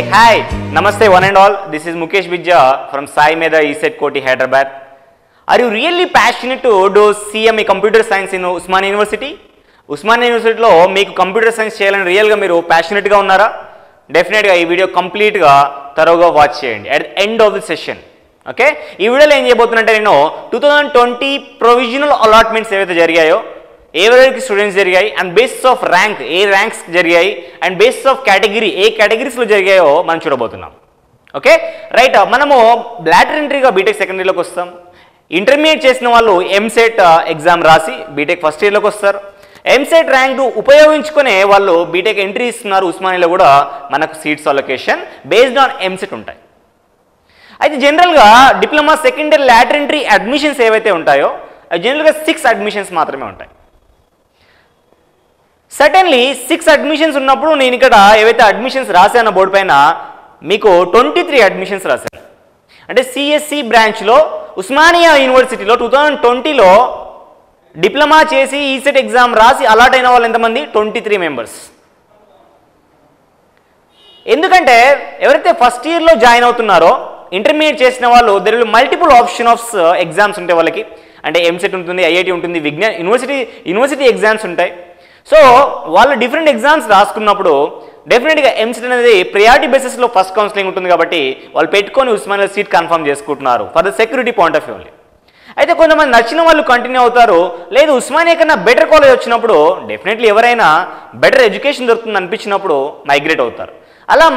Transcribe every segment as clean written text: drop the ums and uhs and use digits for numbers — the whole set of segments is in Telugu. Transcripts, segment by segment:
Hey, hi! Namaste one and all. This is Mukesh Bijja from Sai Medha East Side Koti, Hyderabad. Are you really passionate to do CMA Computer Science in Osmania University? Osmania University lo meeku Computer Science cheyalani real ga meeru passionate ga unnara? Definitely ee video complete ga thoroughly watch cheyandi at the end of the session. Okay? Ee video lo em cheyabothunante nenu 2020 provisional allotments evaithe jarigayo ఎవరికి స్టూడెంట్స్ జరిగాయి అండ్ బేసిస్ ఆఫ్ ర్యాంక్ ఏ ర్యాంక్స్ జరిగాయి అండ్ బేసిస్ ఆఫ్ కేటగిరీ ఏ కేటగిరీస్లో జరిగాయో మనం చూడబోతున్నాం. ఓకే రైట్, మనము లాటర్ ఎంట్రీగా బీటెక్ సెకండరీలోకి వస్తాం. ఇంటర్మీడియట్ చేసిన వాళ్ళు ఎంసెట్ ఎగ్జామ్ రాసి బీటెక్ ఫస్ట్ ఇయర్లోకి వస్తారు. ఎంసెట్ ర్యాంక్ ఉపయోగించుకునే వాళ్ళు బీటెక్ ఎంట్రీ ఇస్తున్నారు. ఉస్మానియాలో కూడా మనకు seats allocation based on EAMCET ఉంటాయి. అయితే జనరల్గా diploma second year lateral entry admissions ఏవైతే ఉంటాయో జనరల్గా 6 అడ్మిషన్స్ మాత్రమే ఉంటాయి. సడన్లీ 6 అడ్మిషన్స్ ఉన్నప్పుడు నేను ఇక్కడ ఏవైతే అడ్మిషన్స్ రాశానో బోర్డు పైన మీకు 23 అడ్మిషన్స్ రాశాను. అంటే సిఎస్సి బ్రాంచ్లో ఉస్మానియా యూనివర్సిటీలో 2020లో డిప్లొమా చేసి ఈసెట్ ఎగ్జామ్ రాసి అలాట్ అయిన వాళ్ళు ఎంతమంది? 23 మెంబర్స్. ఎందుకంటే ఎవరైతే ఫస్ట్ ఇయర్లో జాయిన్ అవుతున్నారో ఇంటర్మీడియట్ చేసిన వాళ్ళు there will multiple option of exams ఉంటాయి వాళ్ళకి. అంటే ఎంసెట్ ఉంటుంది, ఐఐటి ఉంటుంది, విజ్ఞాన్ యూనివర్సిటీ ఎగ్జామ్స్ ఉంటాయి. సో వాళ్ళు డిఫరెంట్ ఎగ్జామ్స్ రాసుకున్నప్పుడు డెఫినెట్గా ఎంసెట్ అనేది ప్రయారిటీ బేసిస్లో ఫస్ట్ కౌన్సిలింగ్ ఉంటుంది కాబట్టి వాళ్ళు పెట్టుకొని ఉస్మానియాలో సీట్ కన్ఫర్మ్ చేసుకుంటున్నారు for the security point of view only. అయితే కొంతమంది నచ్చిన వాళ్ళు కంటిన్యూ అవుతారు. లేదు ఉస్మానియా కన్నా బెటర్ కాలేజ్ వచ్చినప్పుడు డెఫినెట్లీ ఎవరైనా బెటర్ ఎడ్యుకేషన్ దొరుకుతుంది అనిపించినప్పుడు మైగ్రేట్ అవుతారు. అలా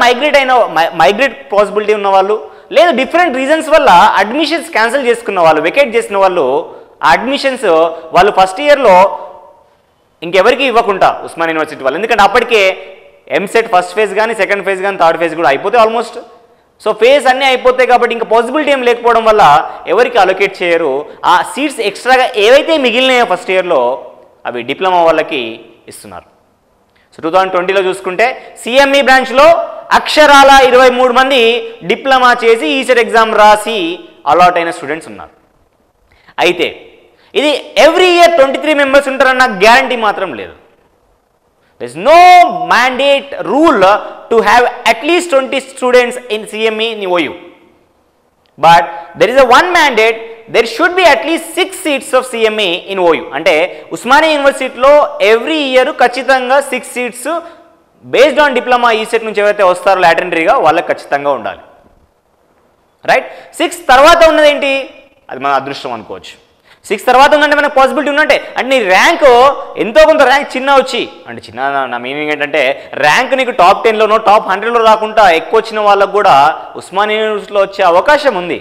మైగ్రేట్ పాసిబిలిటీ ఉన్నవాళ్ళు, లేదు డిఫరెంట్ రీజన్స్ వల్ల అడ్మిషన్స్ క్యాన్సిల్ చేసుకున్న వాళ్ళు, వెకేట్ చేసిన వాళ్ళు ఆ అడ్మిషన్స్ వాళ్ళు ఫస్ట్ ఇయర్లో ఇంకెవరికి ఇవ్వకుండా ఉస్మానియా యూనివర్సిటీ వాళ్ళు. ఎందుకంటే అప్పటికే ఎంసెట్ ఫస్ట్ ఫేజ్ కానీ సెకండ్ ఫేజ్ కానీ థర్డ్ ఫేజ్ కూడా అయిపోతే ఆల్మోస్ట్ సో ఫేజ్ అన్నీ అయిపోతాయి కాబట్టి ఇంకా పాసిబిలిటీ ఏం లేకపోవడం వల్ల ఎవరికి అలొకేట్ చేయరు. ఆ సీట్స్ ఎక్స్ట్రాగా ఏవైతే మిగిలినాయో ఫస్ట్ ఇయర్లో అవి డిప్లొమా వాళ్ళకి ఇస్తున్నారు. సో 2020లో చూసుకుంటే సిఎంఈ బ్రాంచ్లో అక్షరాల 23 మంది డిప్లొమా చేసి ఈసెట్ ఎగ్జామ్ రాసి అలాట్ అయిన స్టూడెంట్స్ ఉన్నారు. అయితే ఇది ఎవ్రీ ఇయర్ 23 మెంబర్స్ ఉంటారన్న గ్యారంటీ మాత్రం లేదు. There is no mandate rule to have at least 20 students in CME in OU. But there is a one mandate, there should be at least 6 seats of CME in OU. అంటే ఉస్మానియా యూనివర్సిటీలో ఎవ్రీ ఇయర్ ఖచ్చితంగా 6 seats based on diploma ECET నుంచి ఎవరైతే వస్తారో లాటర్ ఎంట్రీగా వాళ్ళకి ఖచ్చితంగా ఉండాలి. రైట్, 6 తర్వాత ఉన్నదేంటి అది మన అదృష్టం అనుకోవచ్చు. 6 తర్వాత ఉందంటే మనకు పాసిబిలిటీ ఉన్నట్టే. అంటే నీ ర్యాంకు ఎంతో కొంత ర్యాంక్ చిన్న వచ్చి, అంటే చిన్న నా మీనింగ్ ఏంటంటే ర్యాంక్ నీకు టాప్ 10లోనో టాప్ 100లో రాకుండా ఎక్కువ వచ్చిన వాళ్ళకు కూడా ఉస్మానియా యూనివర్సిటీలో వచ్చే అవకాశం ఉంది.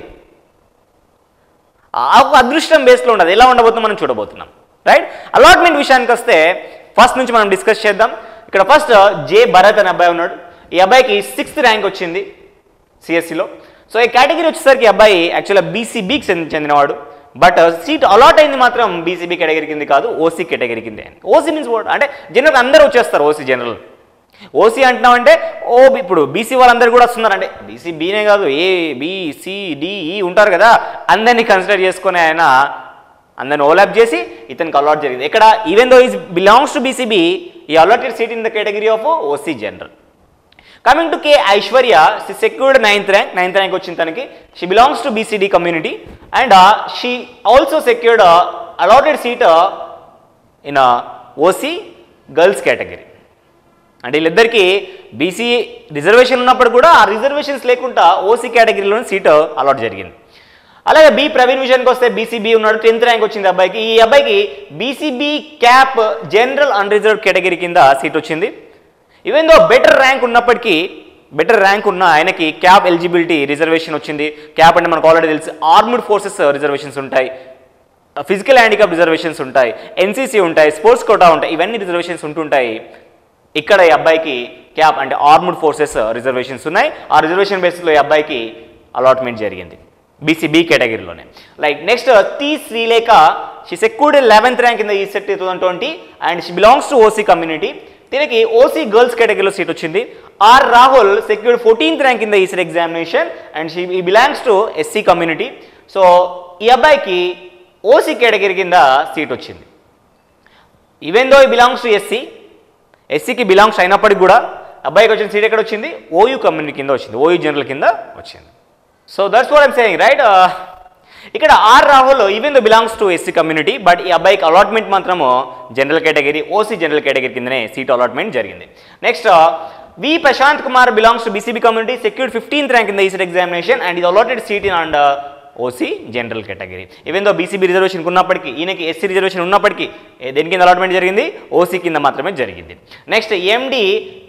ఆ అదృష్టం బేస్లో ఉండదు. ఎలా ఉండబోతుందో మనం చూడబోతున్నాం. రైట్, అలాట్మెంట్ విషయానికి వస్తే ఫస్ట్ నుంచి మనం డిస్కస్ చేద్దాం. ఇక్కడ ఫస్ట్ జే భరత్ అనే అబ్బాయి ఉన్నాడు. ఈ అబ్బాయికి 6th ర్యాంక్ వచ్చింది సిఎస్సిలో. సో ఈ కేటగిరీ వచ్చేసరికి అబ్బాయి యాక్చువల్గా బీసీబీకి చెందినవాడు. బట్ సీట్ అలాట్ అయింది మాత్రం బీసీబీ కేటగిరీ కింద కాదు, ఓసీ కేటగిరీ కింద. ఓసీ మీన్స్ వాట్ అంటే జనరల్ అందరూ వచ్చేస్తారు. ఓసీ జనరల్ ఓసీ అంటున్నాం అంటే ఓ ఇప్పుడు బీసీ వాళ్ళందరూ కూడా వస్తున్నారు. అంటే బీసీ బీనే కాదు, ఏ బిసిడిఈ ఉంటారు కదా, అందరినీ కన్సిడర్ చేసుకుని ఆయన అందరిని ఓలాప్ చేసి ఇతనికి అలాట్ జరిగింది. ఇక్కడ even though is belongs to BCB, ఈ allotted seat in the category of OC general. Coming to K Aishwarya, she secured 9th rank వచ్చింది తనకి. She belongs to BCD community and she also secured allotted seat in OC girls category. అంటే వీళ్ళిద్దరికీ బీసీ రిజర్వేషన్ ఉన్నప్పుడు కూడా ఆ రిజర్వేషన్స్ లేకుండా ఓసీ కేటగిరీలోని సీట్ అలాట్ జరిగింది. అలాగే బి ప్రవీణ్ విషయానికి వస్తే బీసీబీ ఉన్నాడు, 10th ర్యాంక్ వచ్చింది అబ్బాయికి. ఈ అబ్బాయికి BCB CAP general unreserved category కింద సీట్ వచ్చింది. ఈవెన్ దో బెటర్ ర్యాంక్ ఉన్న ఆయనకి క్యాప్ ఎలిజిబిలిటీ రిజర్వేషన్ వచ్చింది. క్యాప్ అంటే మనకు ఆల్రెడీ తెలుసు, ఆర్మ్డ్ ఫోర్సెస్ రిజర్వేషన్స్ ఉంటాయి, ఫిజికల్ హ్యాండిక్యాప్ రిజర్వేషన్స్ ఉంటాయి, ఎన్సీసీ ఉంటాయి, స్పోర్ట్స్ కోటా ఉంటాయి, ఇవన్నీ రిజర్వేషన్స్ ఉంటుంటాయి. ఇక్కడ ఈ అబ్బాయికి క్యాప్ అంటే ఆర్మ్డ్ ఫోర్సెస్ రిజర్వేషన్స్ ఉన్నాయి. ఆ రిజర్వేషన్ బేసిస్లో ఈ అబ్బాయికి అలాట్మెంట్ జరిగింది బీసీబీ కేటగిరీలోనే. Like next T Srilekha, she secured 11th rank in the ECET 2020 and she belongs to OC community. దీనికి ఓసీ గర్ల్స్ కేటగిరీలో సీట్ వచ్చింది. R Rahul secured 14th rank in the ECET examination and he belongs to SC community. So ఈ అబ్బాయికి ఓసీ కేటగిరీ కింద సీట్ వచ్చింది. ఈవెన్ దో ఈ బిలాంగ్స్ టు SC, SCకి బిలాంగ్స్ అయినప్పటికి కూడా అబ్బాయికి వచ్చిన సీట్ ఎక్కడ వచ్చింది? ఓయూ కమ్యూనిటీ కింద వచ్చింది, ఓయూ జనరల్ కింద వచ్చింది. So that's what I'm saying, right? ఇక్కడ R Rahul even though belongs to SC community, but ఈ అబ్బాయికి అలాట్మెంట్ మాత్రము general category, OC general category కిందనే సీట్ అలాట్మెంట్ జరిగింది. Next V. Prashant Kumar belongs to BCB community, secured 15th rank in the ECET examination and is allotted seat in under OC general category. Even though BCB reservation kunnapadiki, inaki SC reservation unnapadiki, deniki allotment jarigindi, OC kinda maatrame jarigindi. Next MD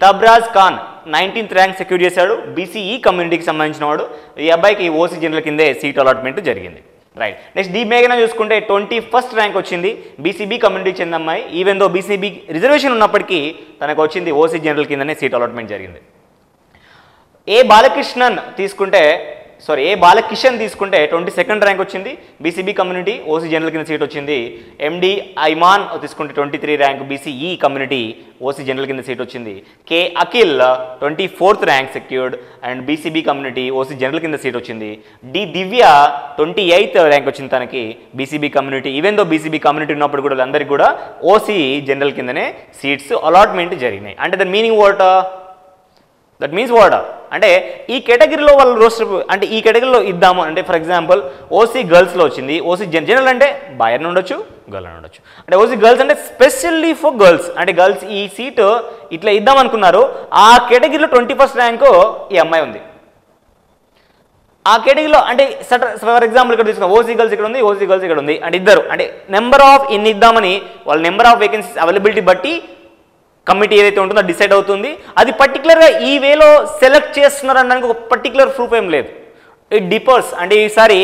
Tabraz Khan 19th rank secured chesadu, BCE community ki sambandhinchina vadu, ee abbayiki OC general kinde seat allotment jarigindi. Right. Next D మేఘన చూసుకుంటే 21st ర్యాంక్ వచ్చింది, బీసీబీ కమ్యూనిటీకి చెందిన అమ్మాయి. ఈవెన్ దో బీసీబీ రిజర్వేషన్ ఉన్నప్పటికీ తనకు వచ్చింది ఓసీ జనరల్ కిందనే సీట్ అలాట్మెంట్ జరిగింది. ఏ బాలకిషన్ తీసుకుంటే 22nd ర్యాంక్ వచ్చింది, బీసీబీ కమ్యూనిటీ, ఓసీ జనరల్ కింద సీట్ వచ్చింది. ఎండి ఐమాన్ తీసుకుంటే 23 rank, BCE community, OC general కింద సీట్ వచ్చింది. K Akhil 24th rank secured and BCB community, OC general కింద సీట్ వచ్చింది. డి దివ్య 28th ర్యాంక్ వచ్చింది తనకి, BCB community. Even though BCB community ఉన్నప్పుడు కూడా అందరికీ కూడా ఓసీ జనరల్ కిందనే సీట్స్ అలాట్మెంట్ జరిగినాయి. అంటే దాని meaning what? That means what అంటే ఈ కేటగిరీలో వాళ్ళు రోస్టర్, అంటే ఈ కేటగిరీలో ఇద్దాము అంటే, ఫర్ ఎగ్జాంపుల్ ఓసీ గర్ల్స్లో వచ్చింది, ఓసీ జనరల్ అంటే బాయ్ అని ఉండొచ్చు, గర్ల్ అని ఉండొచ్చు. అంటే ఓసీ గర్ల్స్ అంటే స్పెషల్లీ ఫర్ గర్ల్స్, అంటే గర్ల్స్ ఈ సీటు ఇట్లా ఇద్దాం అనుకున్నారు. ఆ కేటగిరీలో 21st ర్యాంకు ఈ అమ్మాయి ఉంది. ఆ కేటగిరీలో అంటే ఫర్ ఎగ్జాంపుల్ ఇక్కడ తీసుకున్నాం, ఓసీ గర్ల్స్ ఇక్కడ ఉంది, ఓసీ గర్ల్స్ ఇక్కడ ఉంది, అంటే ఇద్దరు, అంటే నెంబర్ ఆఫ్ ఇన్ని ఇద్దామని వాళ్ళ నెంబర్ ఆఫ్ వేకెన్సీస్ అవైలబిలిటీ బట్టి కమిటీ ఏదైతే ఉంటుందో డిసైడ్ అవుతుంది. అది పర్టికులర్గా ఈ వేలో సెలెక్ట్ చేస్తున్నారు అనడానికి ఒక పర్టికులర్ ప్రూఫ్ ఏం లేదు. ఇట్ డిపర్స్. అంటే ఈసారి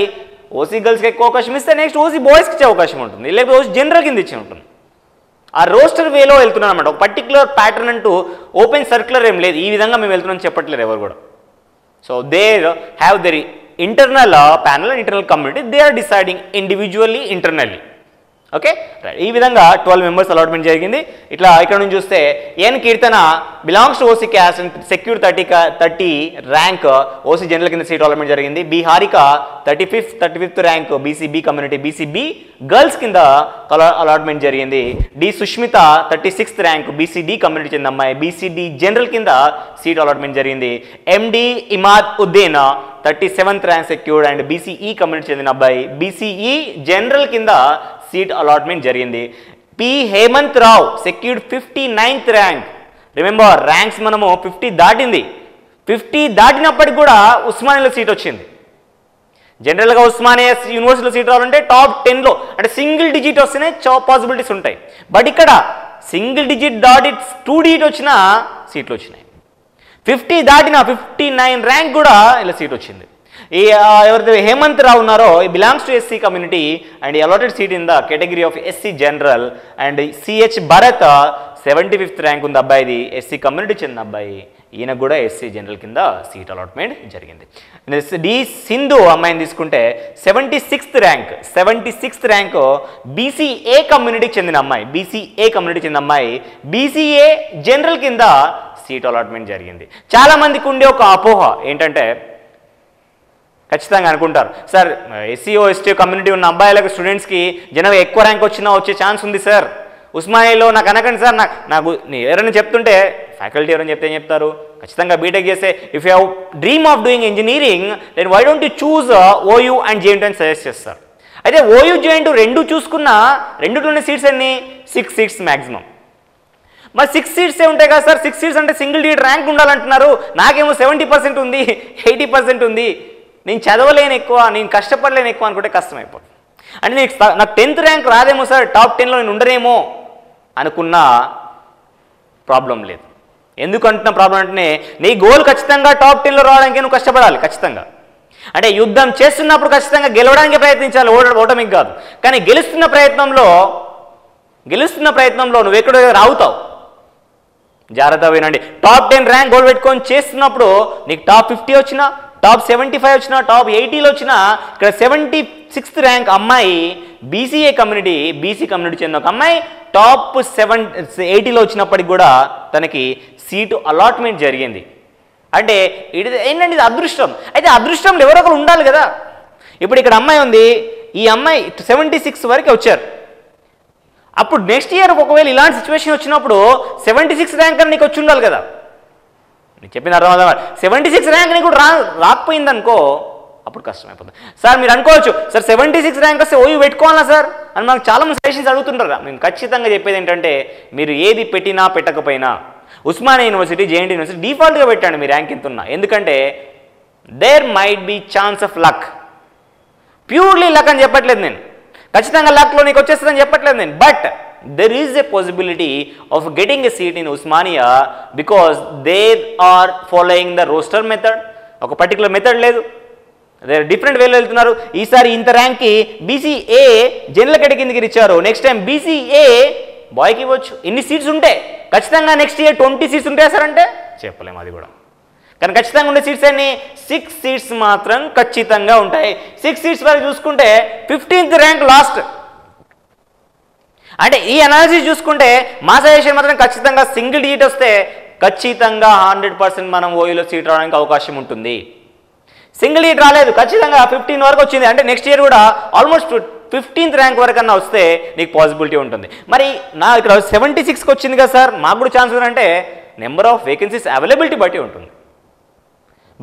ఓసీ గర్ల్స్కి ఎక్కువ అవకాశం ఇస్తే నెక్స్ట్ ఓసీ బాయ్స్కి ఇచ్చే అవకాశం ఉంటుంది, లేకపోతే ఓసీ జనరల్ కింద ఇచ్చే ఉంటుంది. ఆ రోస్టర్ వేలో వెళ్తున్నాను అనమాట, ఒక పర్టికులర్ ప్యాటర్న్ అంటూ ఓపెన్ సర్క్యులర్ ఏం లేదు. ఈ విధంగా మేము వెళ్తున్నాం చెప్పట్లేదు ఎవరు కూడా. So they have their internal panel and internal community, they are deciding individually internally. Okay right. ఈ విధంగా 12 మెంబర్స్ అలాట్మెంట్ జరిగింది. ఇట్లా ఇక్కడ నుంచి చూస్తే N Keerthana belongs to OC caste and secure 30 rank, OC general కింద సీట్ అలాట్మెంట్ జరిగింది. Biharika 35th rank, BCB community, BCB girls కింద అలాట్మెంట్ జరిగింది. D Sushmitha 36th rank, BCD community చెందిన అమ్మాయి, బీసీడీ జనరల్ కింద సీట్ అలాట్మెంట్ జరిగింది. MD Imad Uddin 37th rank secured and BCE community చెందిన అబ్బాయి, బీసీఈ జనరల్ కింద సీట్ అలాట్మెంట్ జరిగింది. P Hemanth Rao secured 59th rank. Remember ranks మనము 50 దాటింది, 50 దాటినప్పటికి కూడా ఉస్మానియాలో సీట్ వచ్చింది. జనరల్గా ఉస్మానియా యూనివర్సిటీలో సీట్ రావాలంటే టాప్ 10లో అంటే సింగిల్ డిజిట్ వస్తేనే పాసిబిలిటీస్ ఉంటాయి. బట్ ఇక్కడ సింగిల్ డిజిట్ దాటి 2 డిజిట్ వచ్చిన సీట్లు వచ్చినాయి. 50 దాటిన 59 ర్యాంక్ కూడా ఇలా సీట్ వచ్చింది. ఈ ఎవరైతే హేమంత్ రావు ఉన్నారో ఈ belongs to SC community and allotted seat in the category of SC general. And CH Bharath 75th rank ఉంది అబ్బాయిది, ఎస్సీ కమ్యూనిటీ చెందిన అబ్బాయి, ఈయన కూడా ఎస్సీ జనరల్ కింద సీట్ అలాట్మెంట్ జరిగింది. డి సింధు అమ్మాయిని తీసుకుంటే 76th ర్యాంక్ బీసీఏ కమ్యూనిటీకి చెందిన అమ్మాయి, బీసీఏ జనరల్ కింద సీట్ అలాట్మెంట్ జరిగింది. చాలామందికి ఉండే ఒక అపోహ ఏంటంటే, ఖచ్చితంగా అనుకుంటారు, సార్ ఎస్సీఓ ఎస్టీ కమ్యూనిటీ ఉన్న అబ్బాయిలకు స్టూడెంట్స్కి జనరల్ ఎక్కువ ర్యాంక్ వచ్చినా వచ్చే ఛాన్స్ ఉంది సార్, ఉస్మానియాలో నాకు అనకండి సార్, నాకు ఎవరైనా చెప్తుంటే ఫ్యాకల్టీ ఎవరైనా చెప్తే ఏం చెప్తారు? ఖచ్చితంగా బీటెక్ చేస్తే if you have dream of doing engineering then why don't you choose OU and JNTU అని సజెస్ట్ చేస్తారు. అయితే ఓయూ జేఎన్టూ రెండు చూసుకున్నా రెండులోనే సీట్స్ అన్ని 6 సీట్స్ మ్యాక్సిమం. మరి 6 సీట్సే ఉంటాయి కదా సార్, 6 సీట్స్ అంటే సింగిల్ డిజిట్ ర్యాంక్ ఉండాలంటున్నారు, నాకేమో 70% ఉంది, 80% ఉంది, నేను చదవలేను ఎక్కువ, నేను కష్టపడలేను ఎక్కువ అనుకుంటే కష్టమైపోతుంది. అంటే నాకు 10th ర్యాంక్ రాదేమో సార్, టాప్ 10లో నేను ఉండరేమో అనుకున్న ప్రాబ్లం లేదు. ఎందుకు అంటున్న ప్రాబ్లం అంటే, నీ గోల్ ఖచ్చితంగా టాప్ 10లో రావడానికి నువ్వు కష్టపడాలి, ఖచ్చితంగా అంటే యుద్ధం చేస్తున్నప్పుడు ఖచ్చితంగా గెలవడానికి ప్రయత్నించాలి, ఓటమికి కాదు. కానీ గెలుస్తున్న ప్రయత్నంలో నువ్వు ఎక్కడో రావుతావు, జాగ్రత్తగా వినండి. టాప్ 10 ర్యాంక్ గోల్ పెట్టుకొని చేస్తున్నప్పుడు నీకు టాప్ 50 వచ్చినా, టాప్ 75 వచ్చినా, టాప్ 80లో వచ్చినా, ఇక్కడ 76th ర్యాంక్ అమ్మాయి బీసీఏ కమ్యూనిటీ, బీసీ కమ్యూనిటీ చెందిన ఒక అమ్మాయి టాప్ 80లో వచ్చినప్పటికి కూడా తనకి సీటు అలాట్మెంట్ జరిగింది. అంటే ఇది ఏంటంటే, ఇది అదృష్టం. అయితే అదృష్టంలో ఎవరో ఒకరు ఉండాలి కదా. ఇప్పుడు ఇక్కడ అమ్మాయి ఉంది, ఈ అమ్మాయి 76 వరకు వచ్చారు, అప్పుడు నెక్స్ట్ ఇయర్ ఒకవేళ ఇలాంటి సిచ్యువేషన్ వచ్చినప్పుడు 76 ర్యాంక్ అని నీకు వచ్చి ఉండాలి కదా. చెప్పిన అర్థం అవుతుందా? 76 ర్యాంక్ నీకు రాకపోయింది అనుకో, అప్పుడు కష్టమైపోతుంది. సార్ మీరు అనుకోవచ్చు, సార్ 76 ర్యాంక్ వస్తే ఓయూ పెట్టుకోవాలా సార్ అని మనకు చాలామంది సజెషన్స్ అడుగుతుంటారు. నేను ఖచ్చితంగా చెప్పేది ఏంటంటే, మీరు ఏది పెట్టినా పెట్టకపోయినా ఉస్మానియా యూనివర్సిటీ, జేఎన్టీ యూనివర్సిటీ డిఫాల్ట్గా పెట్టండి మీ ర్యాంక్ ఎంత ఉన్నా. ఎందుకంటే there might be chance of luck. Purely luck అని చెప్పట్లేదు నేను, ఖచ్చితంగా లక్లో నీకు వచ్చేస్తుందని చెప్పట్లేదు నేను. But there is a possibility of getting a seat in Osmania because they are following the roster method. Oka particular method ledu, they are different way lo eltunaru. Ee sari inta rank ki BCA general category ki icharu, next time BCA boy ki ivvochu. Inni seats unte kachithanga next year 20 seats untayi sir ante cheppalem adi kuda. కానీ ఖచ్చితంగా ఉండే సీట్స్ అన్ని 6 seats మాత్రం ఖచ్చితంగా ఉంటాయి. 6 seats వరకు చూసుకుంటే 15th ర్యాంక్ లాస్ట్. అంటే ఈ అనాలిసిస్ చూసుకుంటే మా సజెషన్ మాత్రం ఖచ్చితంగా సింగిల్ డిజిట్ వస్తే ఖచ్చితంగా 100% మనం ఓయూలో సీట్ రావడానికి అవకాశం ఉంటుంది. సింగిల్ డిజిట్ రాలేదు, ఖచ్చితంగా 15 వరకు వచ్చింది అంటే నెక్స్ట్ ఇయర్ కూడా ఆల్మోస్ట్ 15th ర్యాంక్ వరకు అన్నా వస్తే నీకు పాసిబిలిటీ ఉంటుంది. మరి నా ఇక్కడ 76కి వచ్చింది కదా సార్, మాకు కూడా ఛాన్స్ ఉందంటే నెంబర్ ఆఫ్ వేకెన్సీస్ అవైలబిలిటీ బట్టి ఉంటుంది.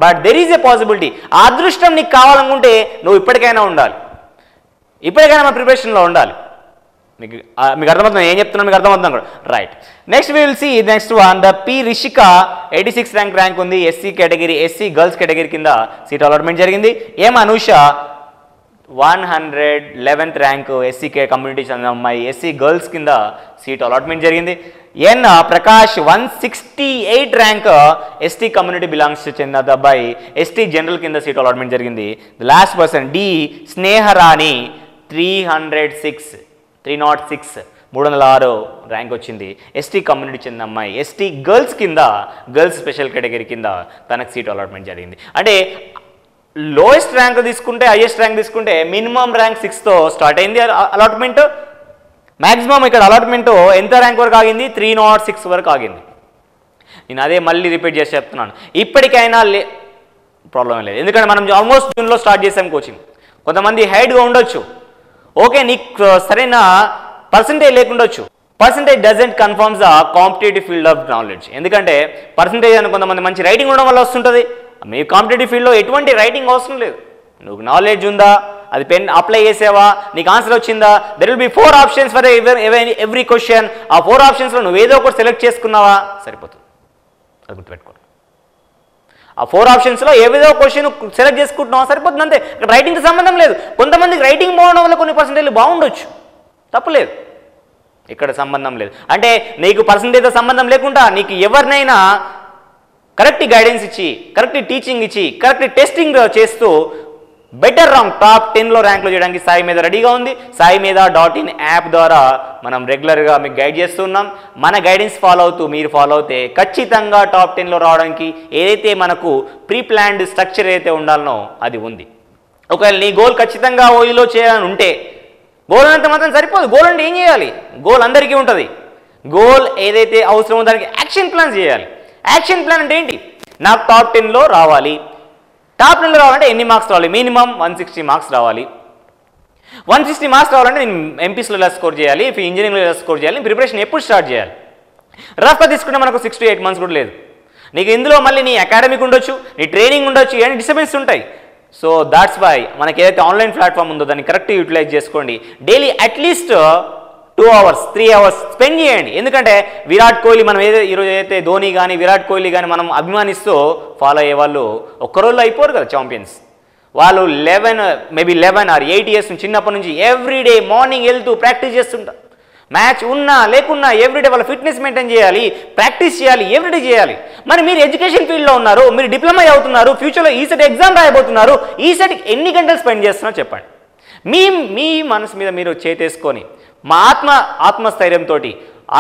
But there is a possibility. ఆ అదృష్టం నీకు కావాలనుకుంటే నువ్వు ఇప్పటికైనా ఉండాలి, ఇప్పటికైనా మన ప్రిపరేషన్లో ఉండాలి. మీకు అర్థమవుతుంది ఏం చెప్తున్నా, మీకు అర్థమవుతుంది కూడా, right. Next we will see next one. The P Rishika 86 rank ఉంది. SC category, SC girls category కింద సీట్ అలాట్మెంట్ జరిగింది. M Anusha 111th rank, SC community చెందిన అమ్మాయి, ఎస్సీ గర్ల్స్ కింద సీట్ అలాట్మెంట్ జరిగింది. N Prakash 168 rank, ST community belongs చెందిన అబ్బాయి, ఎస్టీ జనరల్ కింద సీట్ అలాట్మెంట్ జరిగింది. The last person D Sneharani 306 rank వచ్చింది. ఎస్టీ కమ్యూనిటీ చెందిన అమ్మాయి, ఎస్టీ గర్ల్స్ కింద, గర్ల్స్ స్పెషల్ కేటగిరీ కింద తనకు సీట్ అలాట్మెంట్ జరిగింది. అంటే లోయెస్ట్ ర్యాంక్ తీసుకుంటే, హైయెస్ట్ ర్యాంక్ తీసుకుంటే మినిమం ర్యాంక్ 6తో స్టార్ట్ అయింది అలాట్మెంట్. మ్యాక్సిమం ఇక్కడ అలాట్మెంట్ ఎంత ర్యాంక్ వరకు ఆగింది? 306 వరకు ఆగింది. నేను అదే మళ్ళీ రిపీట్ చేసి చెప్తున్నాను, ఇప్పటికైనా ప్రాబ్లం లేదు. ఎందుకంటే మనం ఆల్మోస్ట్ జూన్లో స్టార్ట్ చేసాం కోచింగ్. కొంతమంది హైడ్గా ఉండొచ్చు, ఓకే, నీకు సరైన పర్సంటేజ్ లేకుండొచ్చు. Percentage doesn't confirms the competitive field of knowledge. ఎందుకంటే పర్సంటేజ్ అని కొంతమంది మంచి రైటింగ్ ఉండడం వల్ల వస్తుంటుంది. మీ కాంపిటేటివ్ ఫీల్డ్లో ఎటువంటి రైటింగ్ అవసరం లేదు. నువ్వు నాలెడ్జ్ ఉందా, అది పెన్ అప్లై చేసావా, నీకు ఆన్సర్ వచ్చిందా, there will be 4 options for every question. ఆ 4 options లో నువ్వు ఏదో ఒకటి సెలెక్ట్ చేసుకున్నావా సరిపోతుంది, అది గుర్తుపెట్టుకో. ఆ 4 options లో ఏదో క్వశ్చన్ సెలెక్ట్ చేసుకుంటున్నావా సరిపోతుంది, అంతే. ఇక్కడ రైటింగ్కి సంబంధం లేదు. కొంతమందికి రైటింగ్ బాగుండడం వల్ల కొన్ని పర్సంటేజ్ బాగుండొచ్చు, తప్పులేదు, ఇక్కడ సంబంధం లేదు. అంటే నీకు పర్సంటేజ్తో సంబంధం లేకుండా నీకు ఎవరినైనా కరెక్ట్ గైడెన్స్ ఇచ్చి, కరెక్ట్ టీచింగ్ ఇచ్చి, కరెక్ట్ టెస్టింగ్ చేస్తూ బెటర్ ర్యాంక్ top 10లో ర్యాంక్లో చేయడానికి సాయి మీద రెడీగా ఉంది. సాయి మీద .in యాప్ ద్వారా మనం రెగ్యులర్గా మీకు గైడ్ చేస్తున్నాం. మన గైడెన్స్ ఫాలో అవుతూ మీరు ఫాలో అవుతే ఖచ్చితంగా top 10లో రావడానికి ఏదైతే మనకు ప్రీ ప్లాన్డ్ స్ట్రక్చర్ ఏదైతే ఉండాలనో అది ఉంది. ఒకవేళ నీ గోల్ ఖచ్చితంగా ఓయూలో చేయాలని ఉంటే, గోల్ అంతా మాత్రం సరిపోదు. గోల్ అంటే ఏం చేయాలి? గోల్ అందరికీ ఉంటుంది. గోల్ ఏదైతే అవసరమో దానికి యాక్షన్ ప్లాన్ చేయాలి. యాక్షన్ ప్లాన్ అంటే ఏంటి? నాకు top 10లో రావాలి. top 10లో రావాలంటే ఎన్ని మార్క్స్ రావాలి? మినిమం 160 marks రావాలి. 160 marks రావాలంటే నేను ఎంపీస్లో ఎలా స్కోర్ చేయాలి, ఇంజనీరింగ్లో ఎలా స్కోర్ చేయాలి, ప్రిపరేషన్ ఎప్పుడు స్టార్ట్ చేయాలి? రఫ్గా తీసుకుంటే మనకు 6 to 8 months కూడా లేదు. నీకు ఇందులో మళ్ళీ నీ అకాడమిక్ ఉండొచ్చు, నీ ట్రైనింగ్ ఉండొచ్చు, ఇవన్నీ డిస్టర్బెన్స్ ఉంటాయి. సో దాట్స్ వై మనకి ఏదైతే ఆన్లైన్ ప్లాట్ఫామ్ ఉందో దాన్ని కరెక్ట్గా యూటిలైజ్ చేసుకోండి. Daily at least 2 hours 3 hours spend చేయండి. ఎందుకంటే విరాట్ కోహ్లీ మనం ఏదైతే ఈరోజు అయితే ధోని కానీ విరాట్ కోహ్లీ కానీ మనం అభిమానిస్తూ ఫాలో అయ్యే వాళ్ళు ఒక్క రోజులో అయిపోరు కదా ఛాంపియన్స్. వాళ్ళు 11 or 8 years నుంచి చిన్నప్పటి నుంచి ఎవ్రీడే మార్నింగ్ వెళ్తూ ప్రాక్టీస్ చేస్తుంటారు. మ్యాచ్ ఉన్నా లేకున్నా ఎవ్రీడే వాళ్ళ ఫిట్నెస్ మెయింటైన్ చేయాలి, ప్రాక్టీస్ చేయాలి, ఎవ్రీడే చేయాలి. మరి మీరు ఎడ్యుకేషన్ ఫీల్డ్లో ఉన్నారు, మీరు డిప్లొమా అవుతున్నారు, ఫ్యూచర్లో ఈసెట్ ఎగ్జామ్ రాయబోతున్నారు, ఈసెట్కి ఎన్ని గంటలు స్పెండ్ చేస్తున్నారో చెప్పండి. మీ మనసు మీద మీరు చేతేసుకొని మా ఆత్మస్థైర్యంతో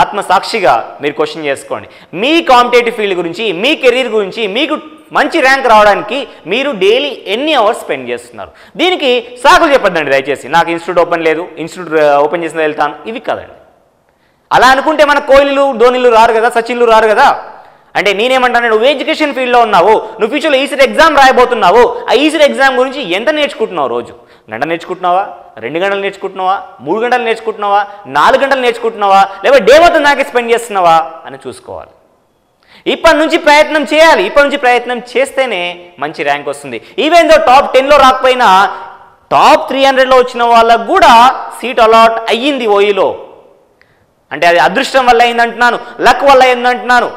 ఆత్మసాక్షిగా మీరు క్వశ్చన్ చేసుకోండి. మీ కాంపిటేటివ్ ఫీల్డ్ గురించి, మీ కెరీర్ గురించి, మీకు మంచి ర్యాంక్ రావడానికి మీరు డైలీ ఎన్ని అవర్స్ స్పెండ్ చేస్తున్నారు? దీనికి సాకులు చెప్పద్దండి దయచేసి. నాకు ఇన్స్టిట్యూట్ ఓపెన్ లేదు, ఇన్స్టిట్యూట్ ఓపెన్ చేసిన వెళ్తాను, ఇవి కాదండి. అలా అనుకుంటే మన కోహ్లీలు, ధోనీలు రారు కదా, సచిన్లు రారు కదా. అంటే నేనేమంటాను, నువ్వు ఎడ్యుకేషన్ ఫీల్డ్లో ఉన్నావు, నువ్వు ఫ్యూచర్లో ఈసెట్ ఎగ్జామ్ రాయబోతున్నావు. ఆ ఈసెట్ ఎగ్జామ్ గురించి ఎంత నేర్చుకుంటున్నావు? రోజు గంట నేర్చుకుంటున్నావా, 2 గంటలు నేర్చుకుంటున్నావా, 3 గంటలు నేర్చుకుంటున్నావా, 4 గంటలు నేర్చుకుంటున్నావా, లేదా డే మొత్తం నాకే స్పెండ్ చేస్తున్నావా అని చూసుకోవాలి. ఇప్పటి నుంచి ప్రయత్నం చేస్తేనే మంచి ర్యాంక్ వస్తుంది. ఈవెన్ దో టాప్ 10లో రాకపోయినా టాప్ 300లో వచ్చిన వాళ్ళకు కూడా సీట్ అలాట్ అయ్యింది ఓయూలో. అంటే అది అదృష్టం వల్ల అయిందంటున్నాను, లక్ వల్ల అయిందంటున్నాను.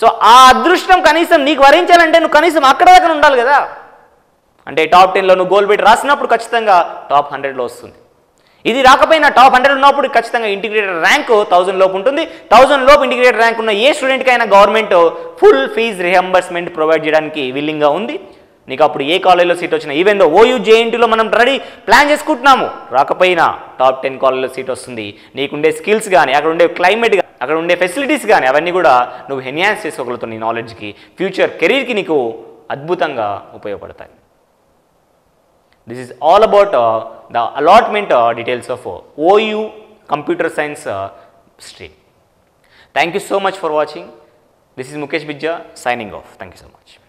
సో ఆ అదృష్టం కనీసం నీకు వరించాలంటే నువ్వు కనీసం అక్కడ దగ్గర ఉండాలి కదా. అంటే టాప్ 10లో నువ్వు గోల్ పెట్టి రాసినప్పుడు ఖచ్చితంగా టాప్ 100లో వస్తుంది. ఇది రాకపోయినా టాప్ 100 ఉన్నప్పుడు ఖచ్చితంగా ఇంటిగ్రేటెడ్ ర్యాంకు 1000 లోపు ఉంటుంది. 1000 లోపు ఇంటిగ్రేటెడ్ ర్యాంక్ ఉన్న ఏ స్టూడెంట్కైనా government full fee reimbursement provide చేయడానికి విల్లింగ్గా ఉంది. నీకు అప్పుడు ఏ కాలేజీలో సీట్ వచ్చినా, ఈవెన్ దో ఓయూ జేఎన్టీలో మనం రెడీ ప్లాన్ చేసుకుంటున్నాము, రాకపోయినా టాప్ 10 కాలేజీలో సీట్ వస్తుంది. నీకుండే స్కిల్స్ కానీ, అక్కడ ఉండే క్లైమేట్ కానీ, అక్కడ ఉండే ఫెసిలిటీస్ కానీ అవన్నీ కూడా నువ్వు ఎన్హాన్స్ చేసుకోగలుగుతావు. నీ నాలెడ్జ్కి, ఫ్యూచర్ కెరీర్కి నీకు అద్భుతంగా ఉపయోగపడతాయి. This is all about the allotment details of OU Computer Science stream. Thank you so much for watching. This is Mukesh Bijja signing off. Thank you so much.